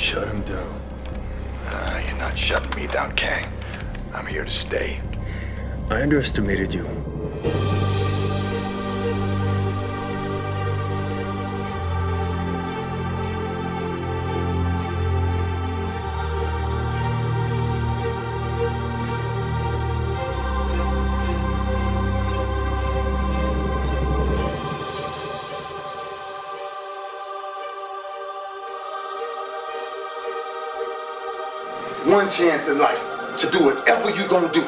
Shut him down. You're not shutting me down, Kang. I'm here to stay. I underestimated you. One chance in life to do whatever you're gonna do,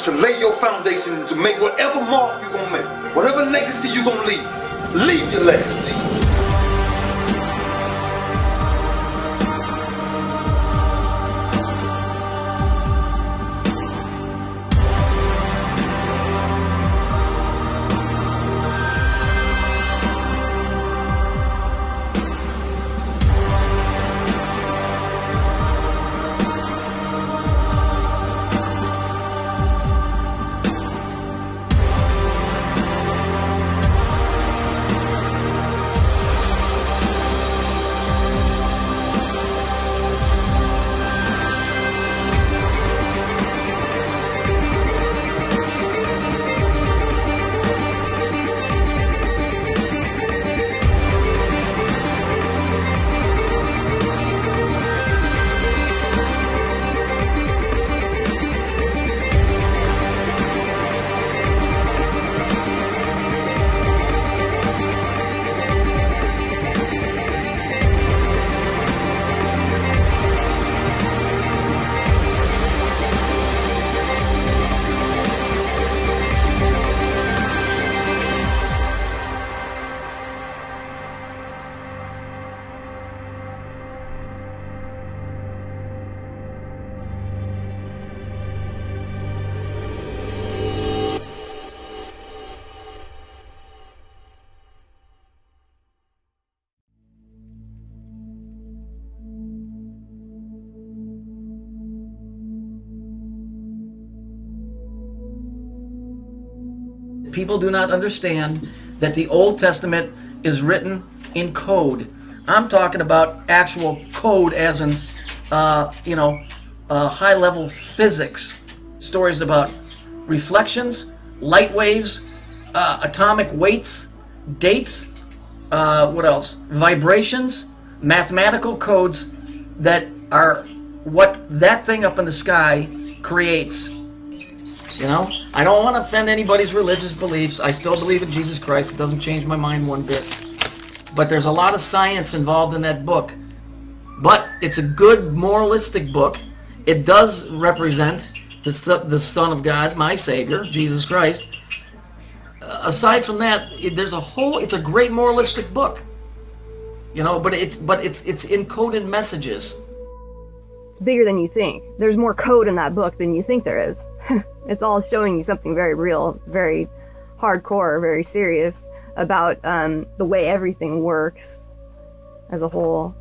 to lay your foundation, to make whatever mark you're gonna make, whatever legacy you're gonna leave your legacy. People do not understand that the Old Testament is written in code. I'm talking about actual code as in, high-level physics. Stories about reflections, light waves, atomic weights, dates, what else? Vibrations, mathematical codes that are what that thing up in the sky creates. You know, I don't want to offend anybody's religious beliefs. I still believe in Jesus Christ. It doesn't change my mind one bit. But there's a lot of science involved in that book. But it's a good moralistic book. It does represent the Son of God, my Savior, Jesus Christ. Aside from that, it's a great moralistic book. You know, but it's encoded messages. It's bigger than you think. There's more code in that book than you think there is. It's all showing you something very real, very hardcore, very serious about the way everything works as a whole.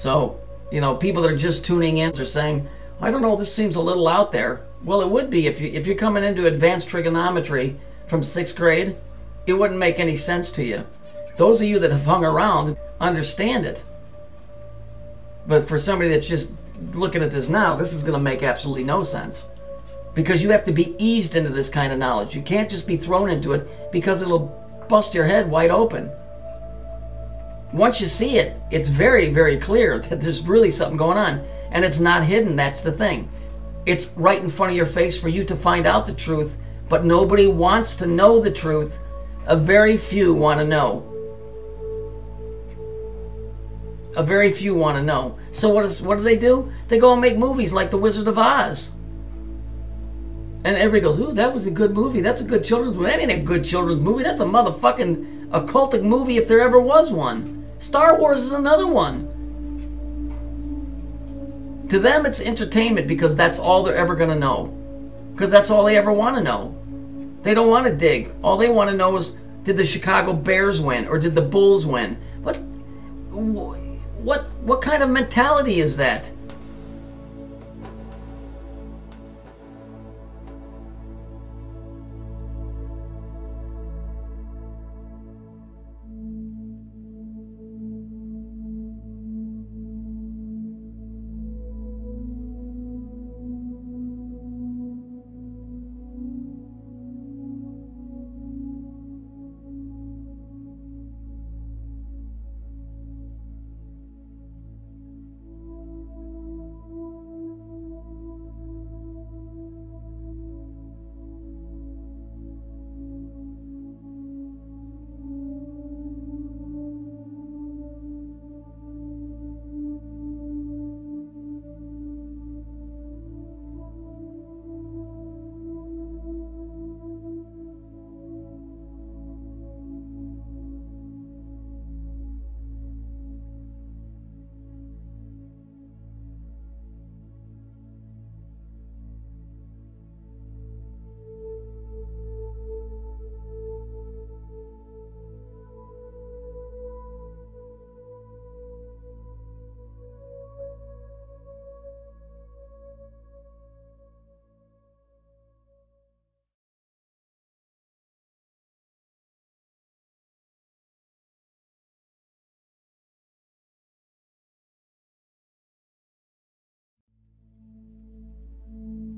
So, you know, people that are just tuning in are saying, I don't know, this seems a little out there. Well, it would be if you're coming into advanced trigonometry from 6th grade, it wouldn't make any sense to you. Those of you that have hung around understand it. But for somebody that's just looking at this now, this is going to make absolutely no sense. Because you have to be eased into this kind of knowledge. You can't just be thrown into it, because it'll bust your head wide open. Once you see it, it's very, very clear that there's really something going on. And it's not hidden, that's the thing. It's right in front of your face for you to find out the truth, but nobody wants to know the truth. A very few want to know. A very few want to know. So what do? They go and make movies like The Wizard of Oz. And everybody goes, ooh, that was a good movie. That's a good children's movie. That ain't a good children's movie. That's a motherfucking occultic movie if there ever was one. Star Wars is another one. To them, it's entertainment because that's all they're ever going to know. Because that's all they ever want to know. They don't want to dig. All they want to know is, did the Chicago Bears win or did the Bulls win? What kind of mentality is that?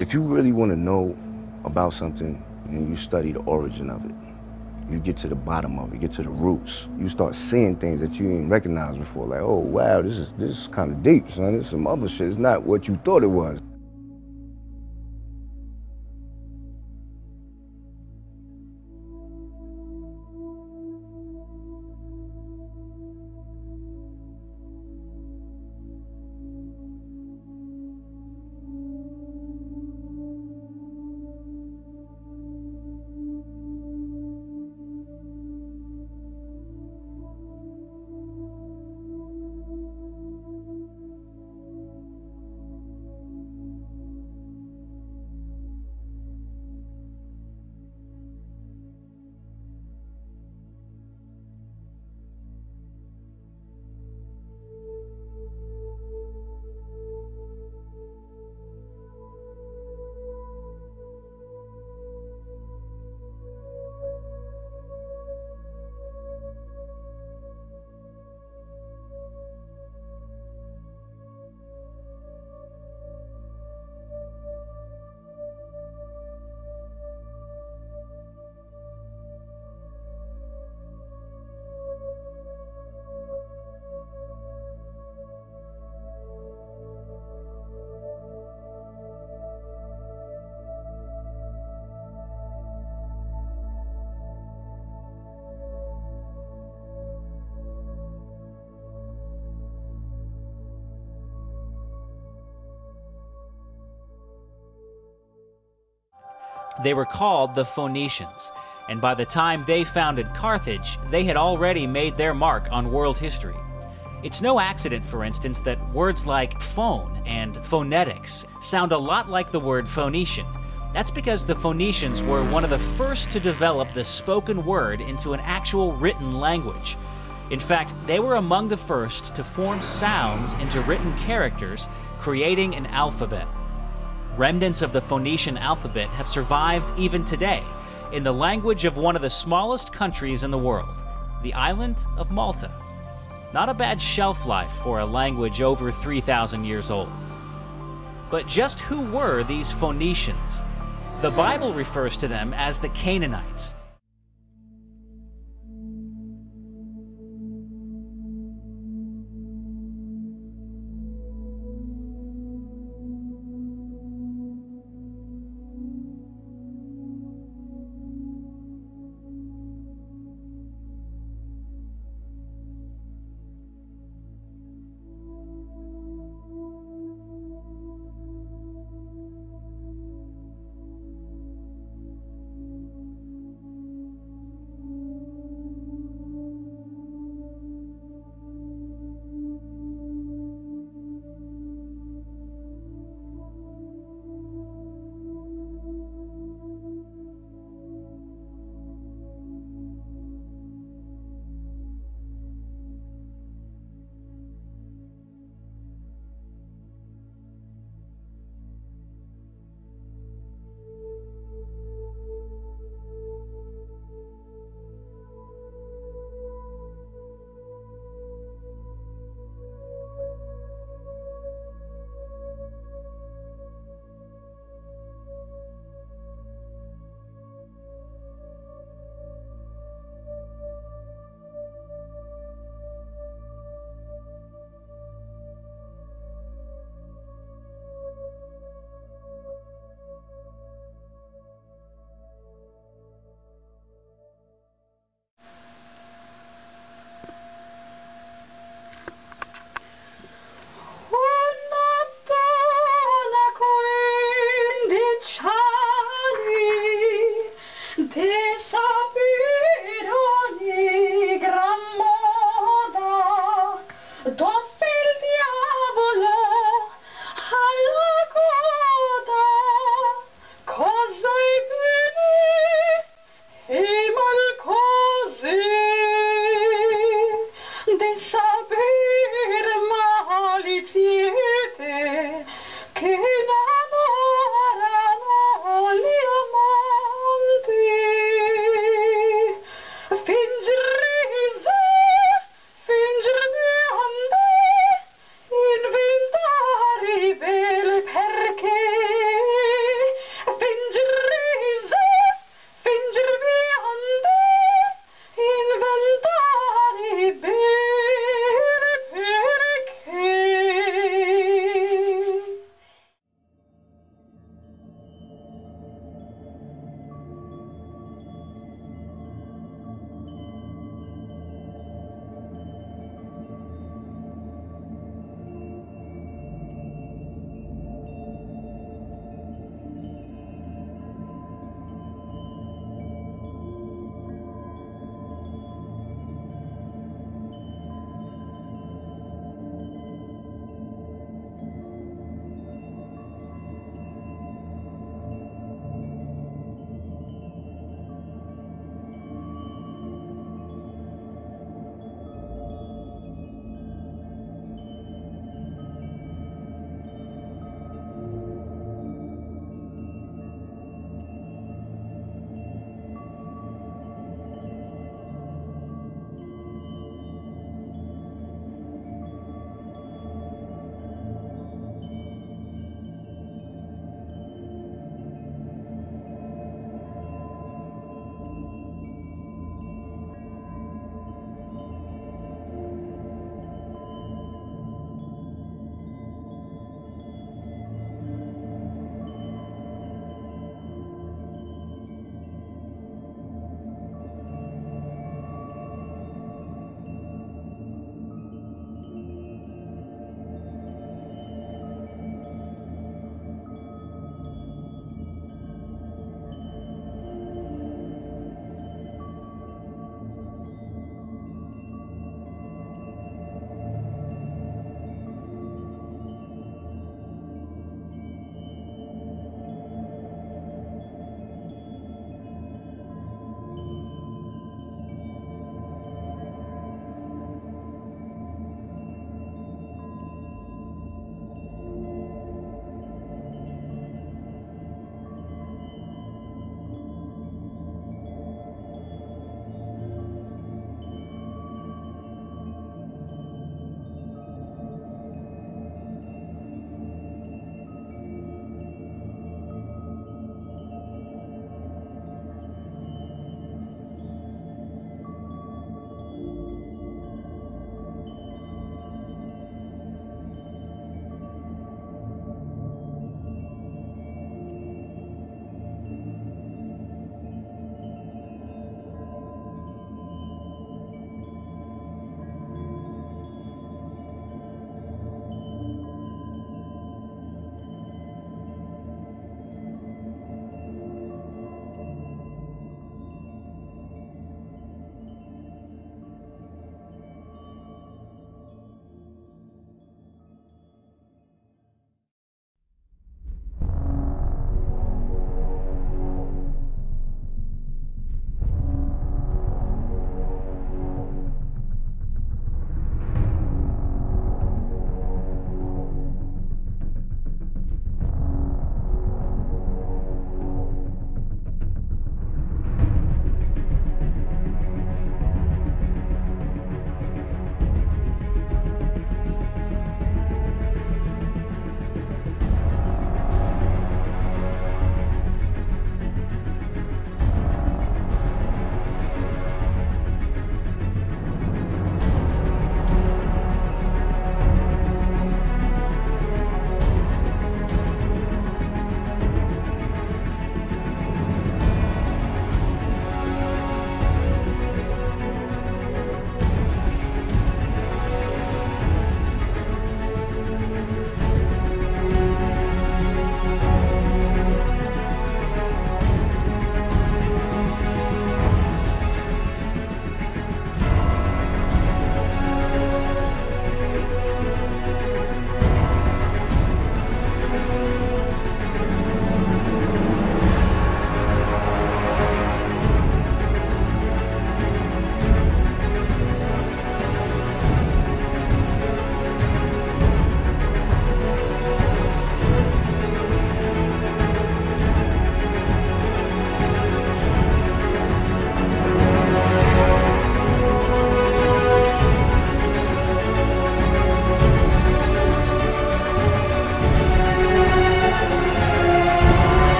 If you really want to know about something and you study the origin of it, you get to the bottom of it, get to the roots. You start seeing things that you didn't recognize before, like, oh, wow, this is kind of deep, son. This is some other shit. It's not what you thought it was. They were called the Phoenicians, and by the time they founded Carthage, they had already made their mark on world history. It's no accident, for instance, that words like phone and phonetics sound a lot like the word Phoenician. That's because the Phoenicians were one of the first to develop the spoken word into an actual written language. In fact, they were among the first to form sounds into written characters, creating an alphabet. Remnants of the Phoenician alphabet have survived even today in the language of one of the smallest countries in the world, the island of Malta. Not a bad shelf life for a language over 3,000 years old. But just who were these Phoenicians? The Bible refers to them as the Canaanites.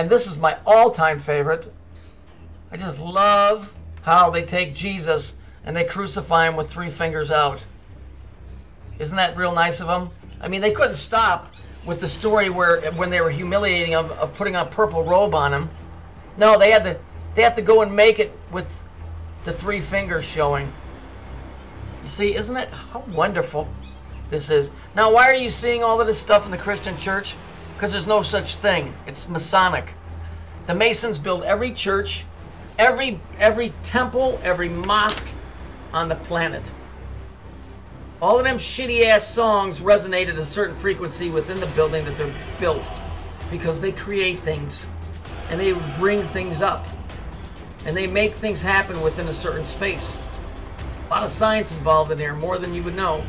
And this is my all-time favorite. I just love how they take Jesus and they crucify him with 3 fingers out. Isn't that real nice of them? I mean, they couldn't stop with the story when they were humiliating him of putting a purple robe on him. No, they have to go and make it with the 3 fingers showing. You see, isn't that how wonderful this is? Now, why are you seeing all of this stuff in the Christian church? Because there's no such thing. It's Masonic. The Masons build every church, every temple, every mosque on the planet. All of them shitty-ass songs resonate at a certain frequency within the building that they're built, because they create things, and they bring things up, and they make things happen within a certain space. A lot of science involved in there, more than you would know.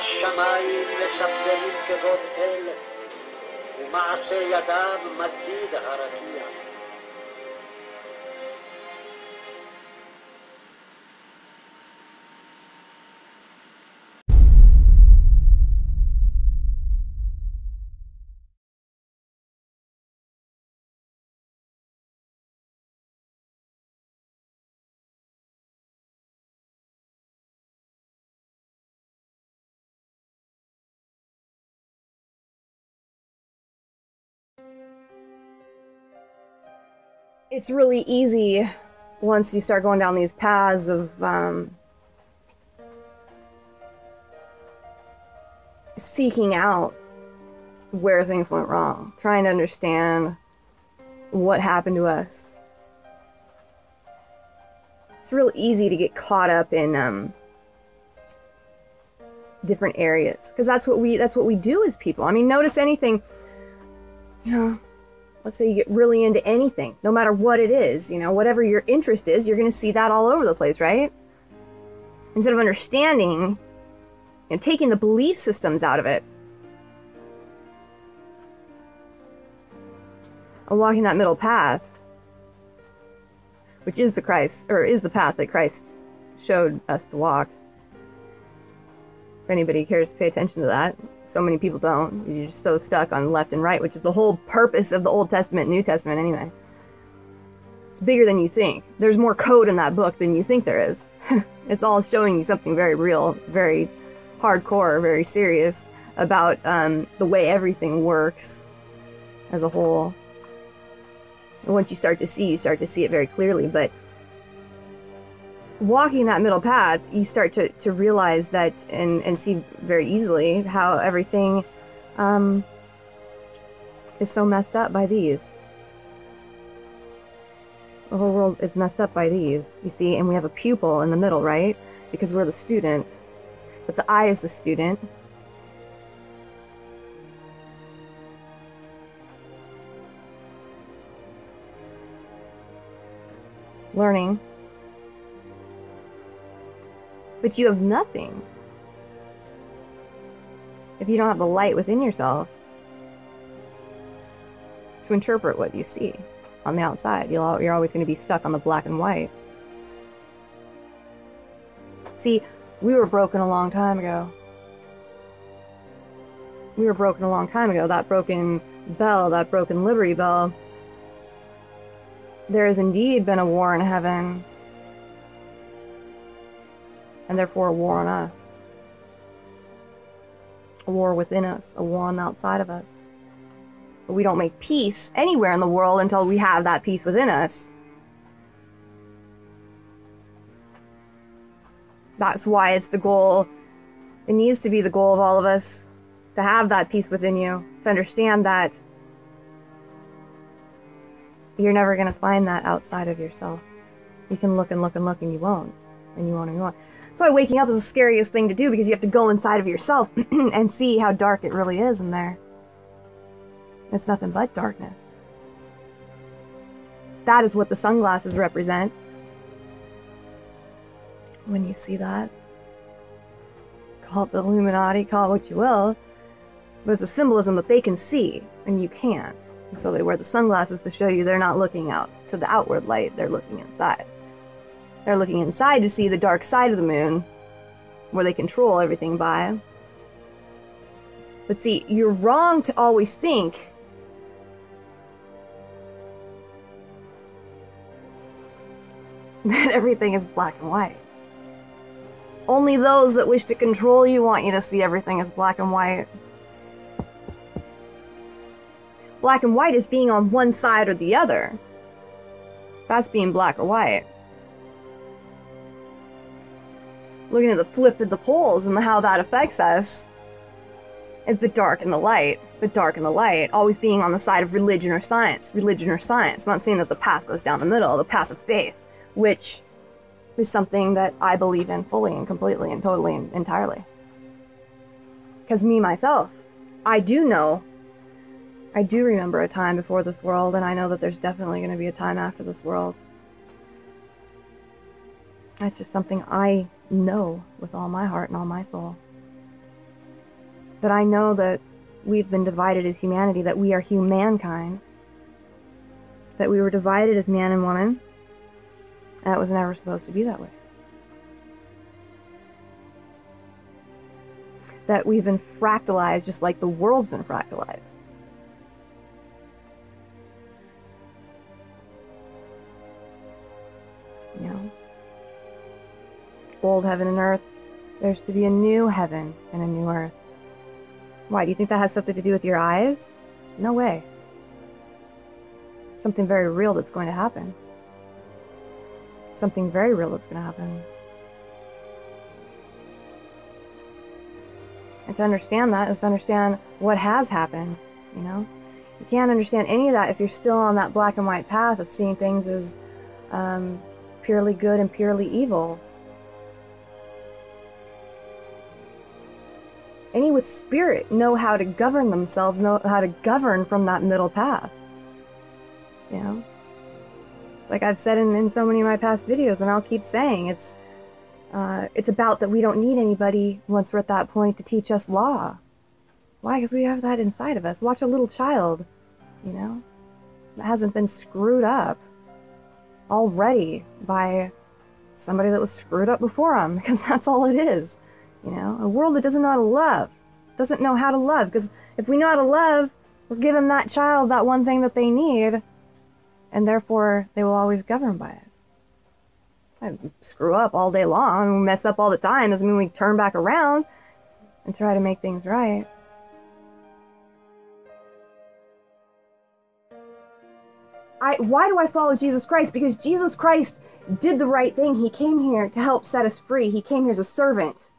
יראת שמיים מסמלים כבוד אלה, ומעשה ידם מגיד הרקיע. It's really easy once you start going down these paths of seeking out where things went wrong, trying to understand what happened to us. It's real easy to get caught up in different areas, because that's what we do as people. I mean, notice anything, you know. Let's say you get really into anything, no matter what it is, you know, whatever your interest is, you're going to see that all over the place, right? Instead of understanding and taking the belief systems out of it. And walking that middle path, which is the Christ, or is the path that Christ showed us to walk. If anybody cares to pay attention to that. So many people don't. You're just so stuck on left and right, which is the whole purpose of the Old Testament, New Testament anyway. It's bigger than you think. There's more code in that book than you think there is. It's all showing you something very real, very hardcore, very serious about the way everything works as a whole. And once you start to see it very clearly. But walking that middle path, you start to realize that and see very easily how everything is so messed up by these. The whole world is messed up by these, you see, and we have a pupil in the middle, right? Because we're the student, but the eye is the student. Learning. But you have nothing if you don't have the light within yourself to interpret what you see on the outside. You're always going to be stuck on the black and white. See, we were broken a long time ago. We were broken a long time ago. That broken bell, that broken Liberty Bell. There has indeed been a war in heaven. And therefore a war on us, a war within us, a war on the outside of us. But we don't make peace anywhere in the world until we have that peace within us. That's why it's the goal, it needs to be the goal of all of us, to have that peace within you, to understand that you're never going to find that outside of yourself. You can look and look and look and you won't, and you won't, and you won't. That's why waking up is the scariest thing to do, because you have to go inside of yourself and see how dark it really is in there. It's nothing but darkness. That is what the sunglasses represent. When you see that, call it the Illuminati, call it what you will, but it's a symbolism that they can see and you can't. And so they wear the sunglasses to show you they're not looking out to the outward light, they're looking inside. They're looking inside to see the dark side of the moon, where they control everything by. But see, you're wrong to always think that everything is black and white. Only those that wish to control you want you to see everything as black and white. Black and white is being on one side or the other. That's being black or white. Looking at the flip of the poles and how that affects us is the dark and the light. The dark and the light, always being on the side of religion or science. Religion or science. I'm not saying that the path goes down the middle, the path of faith, which is something that I believe in fully and completely and totally and entirely. Because me, myself, I do know, I do remember a time before this world, and I know that there's definitely going to be a time after this world. That's just something I know with all my heart and all my soul. that I know that we've been divided as humanity, that we are humankind, that we were divided as man and woman, and it was never supposed to be that way. That we've been fractalized just like the world's been fractalized. You know, old heaven and earth, there's to be a new heaven and a new earth. Why, do you think that has something to do with your eyes? No way. Something very real that's going to happen. Something very real that's going to happen. And to understand that is to understand what has happened, you know? You can't understand any of that if you're still on that black and white path of seeing things as purely good and purely evil. Any with spirit know how to govern themselves, know how to govern from that middle path. You know? Like I've said in so many of my past videos, and I'll keep saying, it's about that we don't need anybody once we're at that point to teach us law. Why? Because we have that inside of us. Watch a little child, you know? That hasn't been screwed up already by somebody that was screwed up before them, because that's all it is. You know, a world that doesn't know how to love, doesn't know how to love, because if we know how to love, we're giving that child that one thing that they need, and therefore they will always govern by it. I screw up all day long, and we mess up all the time, doesn't mean we turn back around and try to make things right. Why do I follow Jesus Christ? Because Jesus Christ did the right thing. He came here to help set us free. He came here as a servant.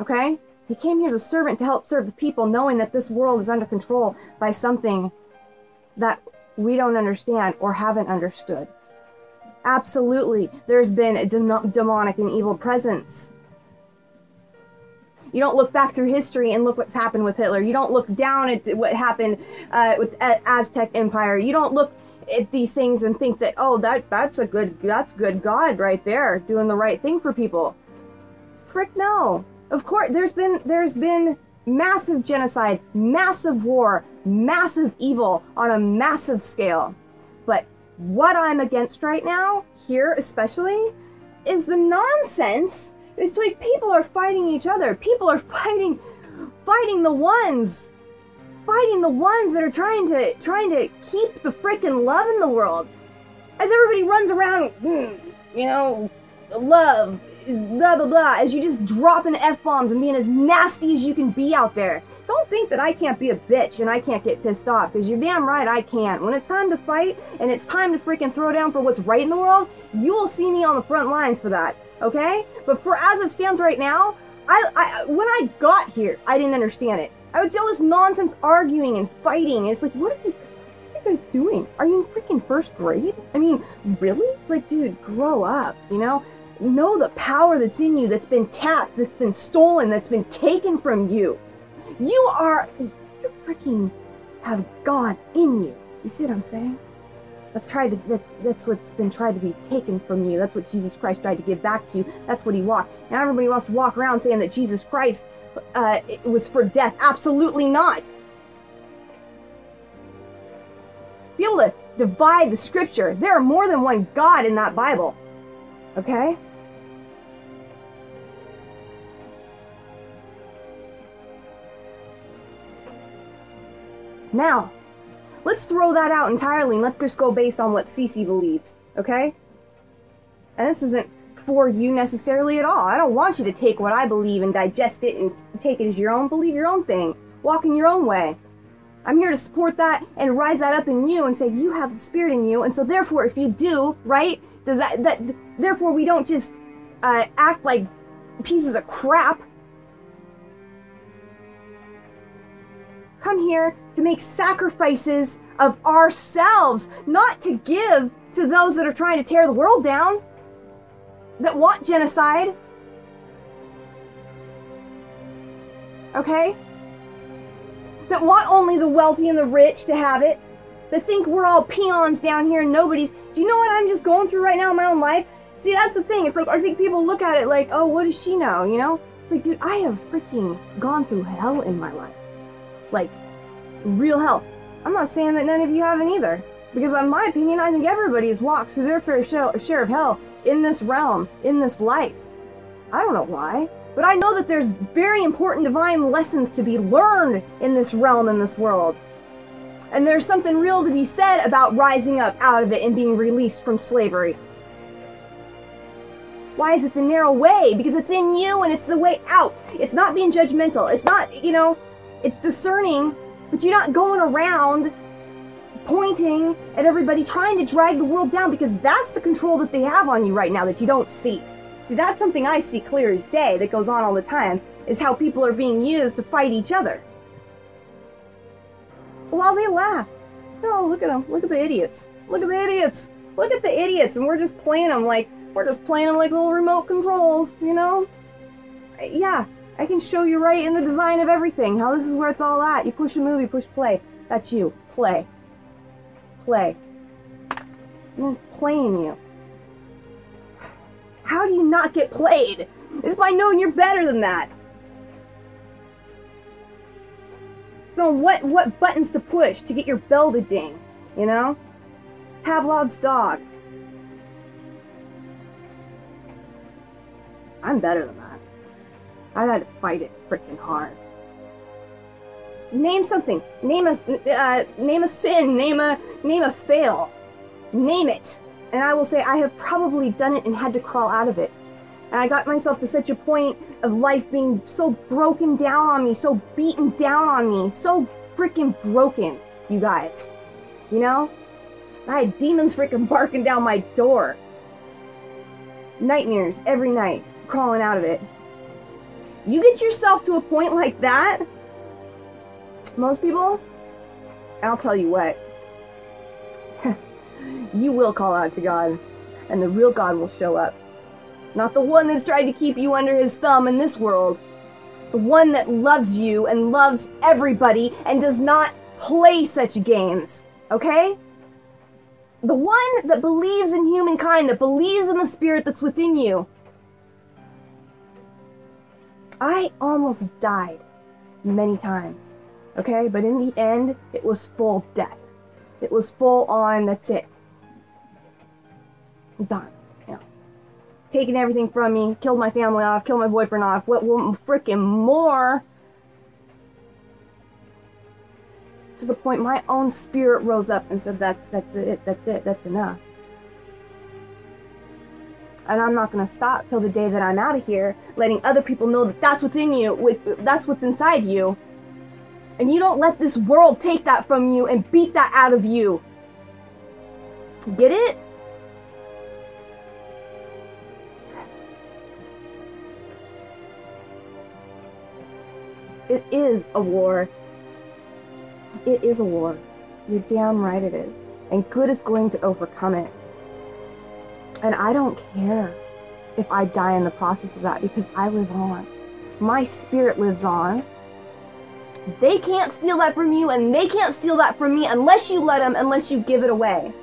Okay? He came here as a servant to help serve the people, knowing that this world is under control by something that we don't understand or haven't understood. Absolutely, there's been a demonic and evil presence. You don't look back through history and look what's happened with Hitler. You don't look down at what happened with the Aztec Empire. You don't look at these things and think that, oh, that's good God right there, doing the right thing for people. Frick no. Of course, there's been massive genocide, massive war, massive evil on a massive scale. But what I'm against right now, here especially, is the nonsense. It's like people are fighting each other. People are fighting the ones that are trying to keep the frickin' love in the world. As everybody runs around, you know, love is blah blah blah, as you just dropping F-bombs and being as nasty as you can be out there. Don't think that I can't be a bitch and I can't get pissed off, because you're damn right I can. When it's time to fight and it's time to freaking throw down for what's right in the world, you'll see me on the front lines for that, okay? But for as it stands right now, when I got here, I didn't understand it. I would see all this nonsense arguing and fighting, and it's like, what are you guys doing? Are you in freaking first grade? I mean, really? It's like, dude, grow up, you know? Know the power that's in you, that's been tapped, that's been stolen, that's been taken from you. You freaking have God in you. You see what I'm saying? That's what's been tried to be taken from you. That's what Jesus Christ tried to give back to you. That's what he walked. Now everybody wants to walk around saying that Jesus Christ it was for death. Absolutely not. Be able to divide the scripture. There are more than one God in that Bible. Okay? Now, let's throw that out entirely and let's just go based on what Cece believes, okay? And this isn't for you necessarily at all. I don't want you to take what I believe and digest it and take it as your own, believe your own thing, walk in your own way. I'm here to support that and rise that up in you and say you have the spirit in you, and so therefore if you do, right? Therefore we don't just act like pieces of crap. Come here to make sacrifices of ourselves, not to give to those that are trying to tear the world down, that want genocide. Okay? That want only the wealthy and the rich to have it. That think we're all peons down here and nobody's... Do you know what I'm just going through right now in my own life? See, that's the thing. It's like, I think people look at it like, oh, what does she know, you know? It's like, dude, I have freaking gone through hell in my life. Like, real hell. I'm not saying that none of you haven't either. Because in my opinion, I think everybody's walked through their fair share of hell in this realm, in this life. I don't know why, but I know that there's very important divine lessons to be learned in this realm, in this world. And there's something real to be said about rising up out of it and being released from slavery. Why is it the narrow way? Because it's in you and it's the way out. It's not being judgmental. It's not, you know, it's discerning, but you're not going around pointing at everybody trying to drag the world down, because that's the control that they have on you right now that you don't see. See, that's something I see clear as day that goes on all the time, is how people are being used to fight each other. While they laugh. Oh, look at them. Look at the idiots. Look at the idiots. Look at the idiots. And we're just playing them like... we're just playing them like little remote controls, you know? Yeah, I can show you right in the design of everything, how this is where it's all at. You push a move, you push play. That's you. Play. Play. I'm playing you. How do you not get played? It's by knowing you're better than that. So what buttons to push to get your bell to ding, you know? Pavlov's dog. I'm better than that. I've had to fight it freaking hard. Name something. Name a sin. Name a fail. Name it. And I will say I have probably done it and had to crawl out of it. And I got myself to such a point of life being so broken down on me, so beaten down on me, so freaking broken, you guys. You know? I had demons freaking barking down my door. Nightmares every night. Crawling out of it. You get yourself to a point like that, most people, and I'll tell you what, you will call out to God, and the real God will show up. Not the one that's tried to keep you under his thumb in this world, the one that loves you and loves everybody and does not play such games, okay? The one that believes in humankind, that believes in the spirit that's within you. I almost died many times, okay? But in the end, it was full death. It was full on, that's it. I'm done, you know. Taking everything from me, killed my family off, killed my boyfriend off, what frickin' more? To the point my own spirit rose up and said, that's it, that's enough. And I'm not going to stop till the day that I'm out of here, letting other people know that that's within you, that's what's inside you. And you don't let this world take that from you and beat that out of you. Get it? It is a war. It is a war. You're damn right it is. And good is going to overcome it. And I don't care if I die in the process of that, because I live on. My spirit lives on. They can't steal that from you, and they can't steal that from me unless you let them, unless you give it away.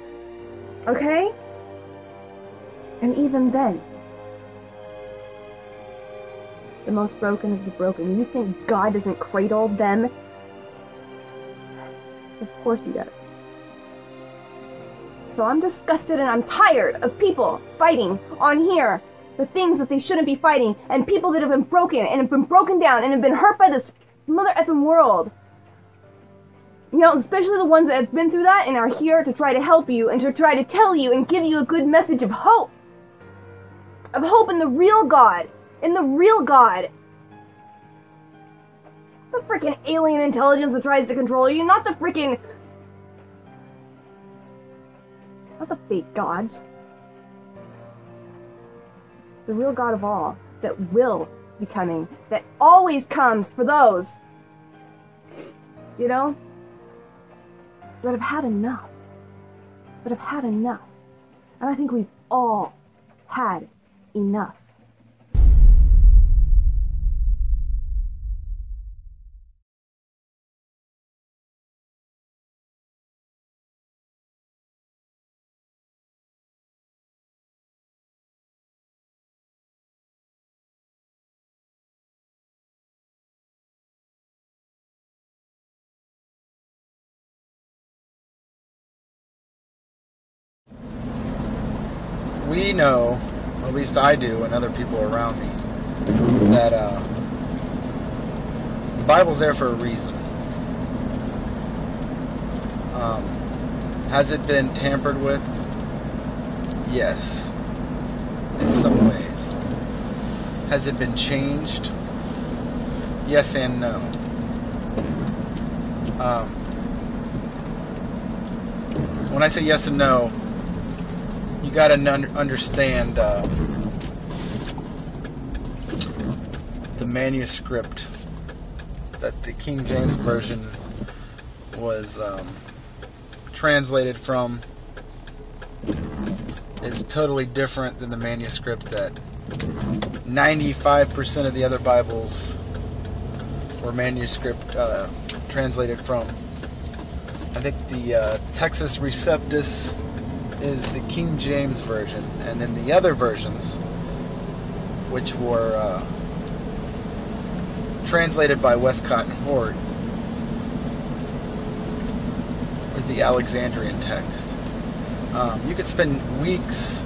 Okay? And even then, the most broken of the broken. You think God doesn't cradle them? Of course he does. So I'm disgusted and I'm tired of people fighting on here for things that they shouldn't be fighting, and people that have been broken and have been broken down and have been hurt by this mother effing world. You know, especially the ones that have been through that and are here to try to help you and to try to tell you and give you a good message of hope. Of hope in the real God. In the real God. The freaking alien intelligence that tries to control you, not the freaking... not the fake gods. The real God of all, that will be coming, that always comes for those, you know, that have had enough. That have had enough. And I think we've all had enough. we know, at least I do, and other people around me, that the Bible's there for a reason. Has it been tampered with? Yes, in some ways. Has it been changed? Yes and no. When I say yes and no, you gotta understand the manuscript that the King James Version was translated from is totally different than the manuscript that 95% of the other Bibles were manuscript translated from. I think the Textus Receptus is the King James Version, and then the other versions, which were translated by Westcott and Hort, with the Alexandrian text. You could spend weeks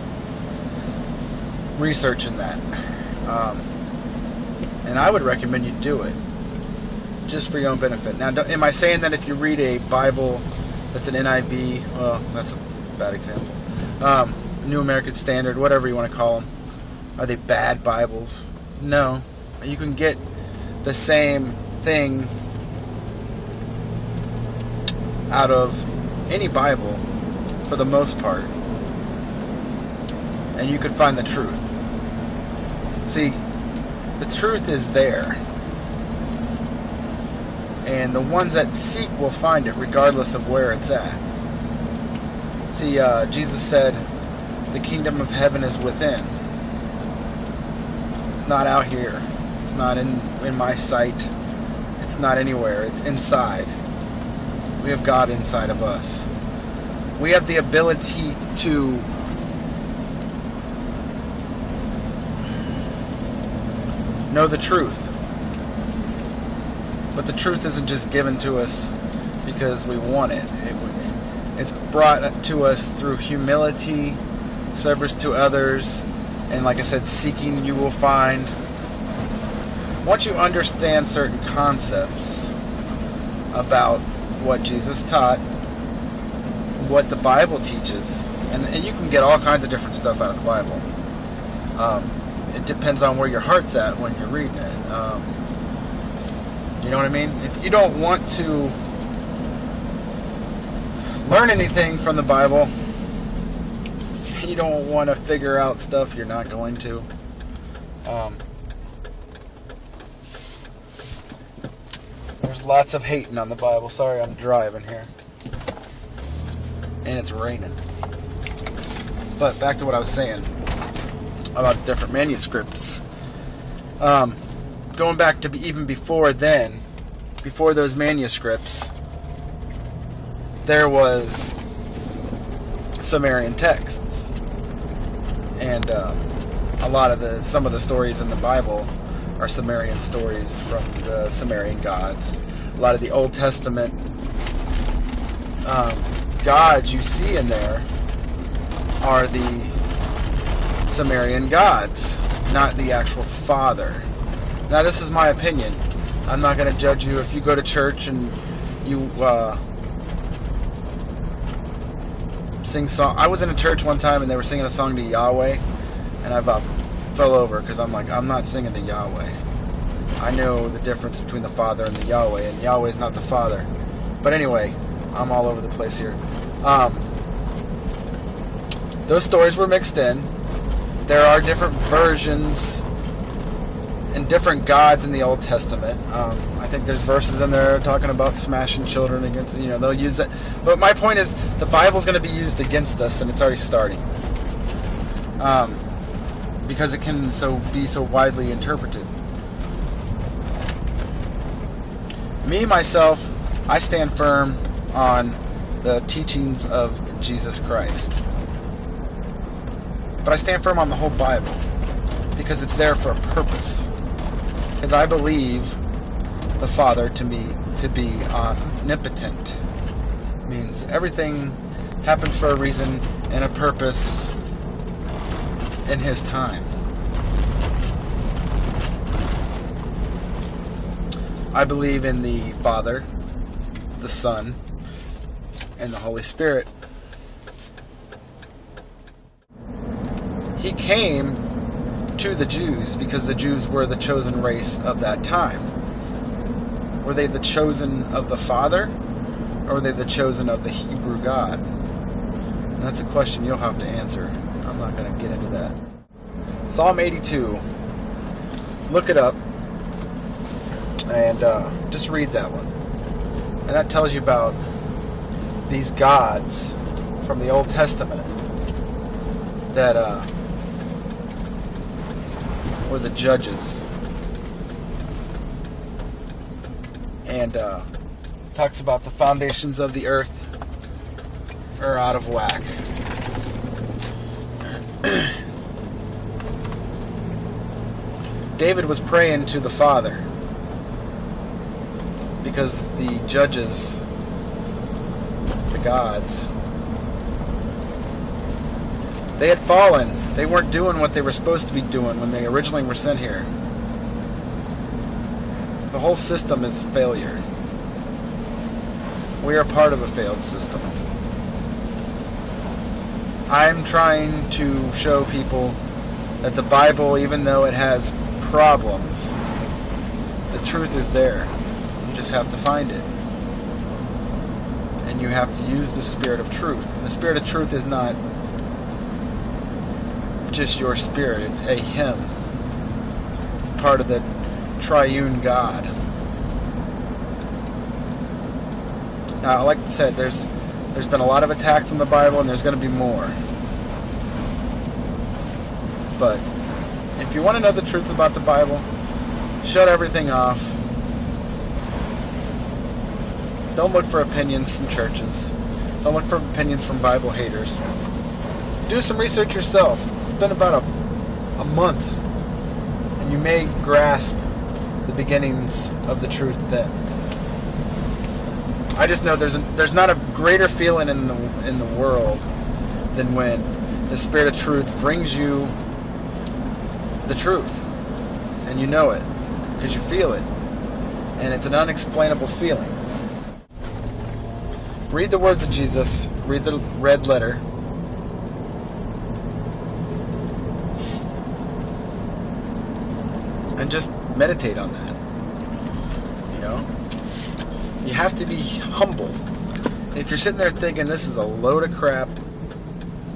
researching that, and I would recommend you do it just for your own benefit. Now, am I saying that if you read a Bible that's an NIV, well, that's a bad example, New American Standard, whatever you want to call them, are they bad Bibles? No. You can get the same thing out of any Bible, for the most part, and you could find the truth. See, the truth is there, and the ones that seek will find it, regardless of where it's at. See, Jesus said, the kingdom of heaven is within. It's not out here. It's not in my sight. It's not anywhere. It's inside. We have God inside of us. We have the ability to know the truth. But the truth isn't just given to us because we want it. It's brought to us through humility, service to others, and like I said, seeking you will find. Once you understand certain concepts about what Jesus taught, what the Bible teaches, and you can get all kinds of different stuff out of the Bible. It depends on where your heart's at when you're reading it. You know what I mean? If you don't want to learn anything from the Bible, you don't want to figure out stuff, you're not going to. There's lots of hating on the Bible. Sorry, I'm driving here. And it's raining. But back to what I was saying about different manuscripts. Going back to even before then, before those manuscripts, there was Sumerian texts, and some of the stories in the Bible are Sumerian stories from the Sumerian gods. A lot of the Old Testament gods you see in there are the Sumerian gods, not the actual Father. Now, this is my opinion. I'm not going to judge you. If you go to church and you sing song. I was in a church one time and they were singing a song to Yahweh, and I about fell over because I'm like, I'm not singing to Yahweh. I know the difference between the Father and the Yahweh, and Yahweh's not the Father. But anyway, I'm all over the place here. Those stories were mixed in. There are different versions and different gods in the Old Testament. I think there's verses in there talking about smashing children against, you know, they'll use it. But my point is, the Bible's going to be used against us, and it's already starting. Because it can be so widely interpreted. Me, myself, I stand firm on the teachings of Jesus Christ. But I stand firm on the whole Bible because it's there for a purpose. Because I believe the Father to be omnipotent. It means everything happens for a reason and a purpose, in his time. I believe in the Father, the Son, and the Holy Spirit. He came to the Jews because the Jews were the chosen race of that time. Were they the chosen of the Father, or were they the chosen of the Hebrew God? And that's a question you'll have to answer. I'm not going to get into that. Psalm 82. Look it up. And just read that one. And that tells you about these gods from the Old Testament that were the judges. And talks about the foundations of the earth are out of whack. David was praying to the Father, because the judges, the gods, they had fallen. They weren't doing what they were supposed to be doing when they originally were sent here. The whole system is a failure. We are part of a failed system. I'm trying to show people that the Bible, even though it has problems, the truth is there. Just have to find it, and you have to use the Spirit of Truth. And the Spirit of Truth is not just your spirit, it's a hymn. It's part of the triune God. Now, like I said, there's been a lot of attacks on the Bible, and there's going to be more. But if you want to know the truth about the Bible, shut everything off. Don't look for opinions from churches. Don't look for opinions from Bible haters. Do some research yourself. It's been about a month, and you may grasp the beginnings of the truth then. I just know there's not a greater feeling in the world than when the Spirit of Truth brings you the truth, and you know it because you feel it, and it's an unexplainable feeling. Read the words of Jesus. Read the red letter. And just meditate on that. You know? You have to be humble. If you're sitting there thinking this is a load of crap,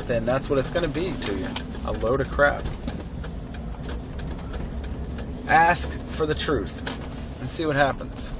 then that's what it's going to be to you. A load of crap. Ask for the truth and see what happens.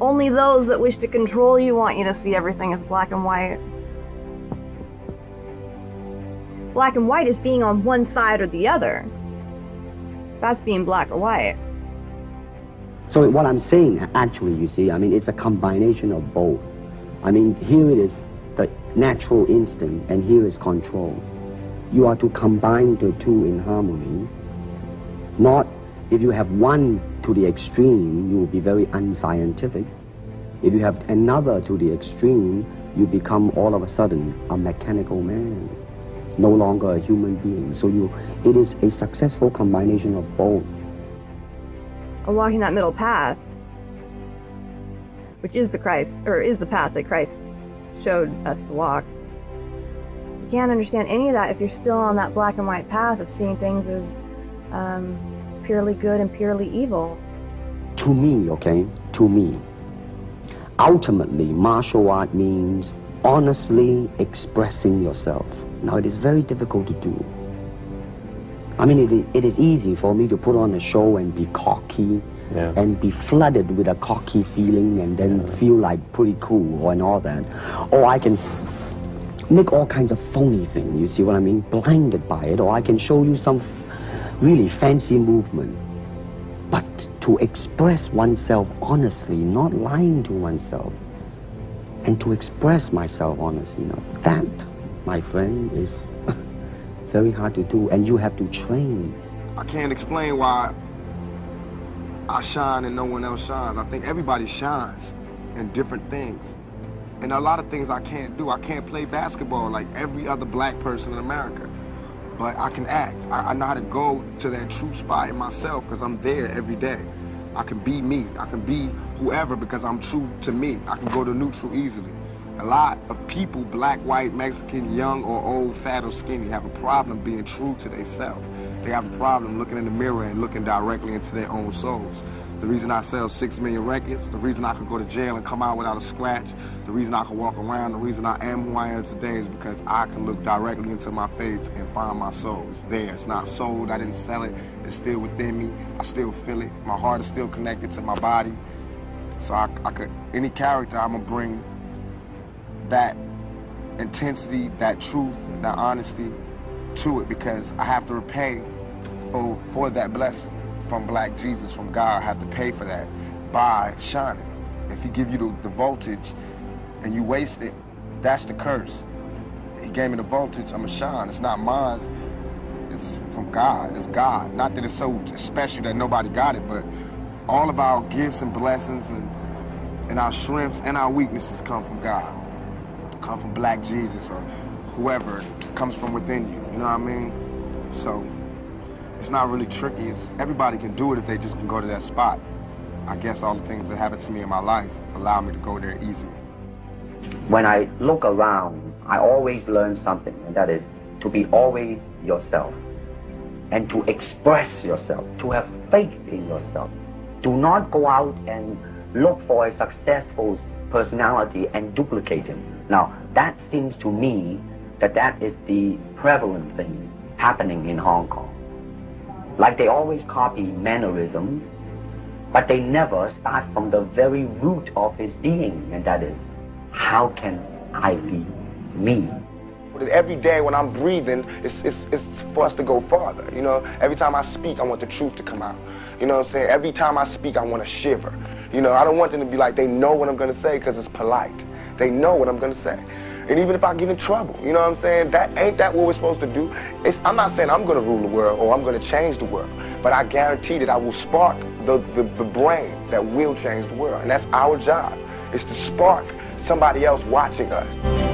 Only those that wish to control you want you to see everything as black and white. Black and white is being on one side or the other. That's being black or white. So what I'm saying, actually, you see, I mean, it's a combination of both. I mean, here it is the natural instinct, and here is control. You are to combine the two in harmony. Not if you have one to the extreme, you will be very unscientific. If you have another to the extreme, you become all of a sudden a mechanical man, no longer a human being. So it is a successful combination of both. Or walking that middle path, which is the path that Christ showed us to walk. You can't understand any of that if you're still on that black and white path of seeing things as purely good and purely evil. To me, okay, to me, ultimately martial art means honestly expressing yourself. Now, it is very difficult to do. I mean, it is easy for me to put on a show and be cocky, yeah, and be flooded with a cocky feeling and then, yeah, feel like pretty cool and all that. Or I can make all kinds of phony things, you see what I mean, blinded by it. Or I can show you some really fancy movement. But to express oneself honestly, not lying to oneself, and to express myself honestly, now that, my friend, is very hard to do, and you have to train. I can't explain why I shine and no one else shines. I think everybody shines in different things. And a lot of things I can't do. I can't play basketball like every other black person in America. But I can act. I know how to go to that true spot in myself because I'm there every day. I can be me. I can be whoever because I'm true to me. I can go to neutral easily. A lot of people, black, white, Mexican, young or old, fat or skinny, have a problem being true to themselves. They have a problem looking in the mirror and looking directly into their own souls. The reason I sell 6 million records, the reason I could go to jail and come out without a scratch, the reason I could walk around, the reason I am who I am today is because I can look directly into my face and find my soul. It's there. It's not sold. I didn't sell it. It's still within me. I still feel it. My heart is still connected to my body. So I could, any character, I'm going to bring that intensity, that truth, and that honesty to it, because I have to repay for that blessing from Black Jesus, from God. I have to pay for that by shining. If he give you the voltage and you waste it, that's the curse. He gave me the voltage, I'ma shine. It's not mine, it's from God, it's God. Not that it's so special that nobody got it, but all of our gifts and blessings and our strengths and our weaknesses come from God. Come from Black Jesus or whoever, comes from within you, you know what I mean? So it's not really tricky. It's, everybody can do it if they just can go to that spot. I guess all the things that happened to me in my life allow me to go there easy. When I look around, I always learn something, and that is to be always yourself and to express yourself, to have faith in yourself. Do not go out and look for a successful personality and duplicate him. Now, that seems to me that that is the prevalent thing happening in Hong Kong. Like they always copy mannerisms, but they never start from the very root of his being, and that is, how can I be me? Every day when I'm breathing, it's for us to go farther, you know? Every time I speak, I want the truth to come out. You know what I'm saying? Every time I speak, I want to shiver. You know, I don't want them to be like, they know what I'm going to say because it's polite. They know what I'm going to say. And even if I get in trouble, you know what I'm saying? That ain't that what we're supposed to do. I'm not saying I'm going to rule the world or I'm going to change the world, but I guarantee that I will spark the brain that will change the world. And that's our job, is to spark somebody else watching us.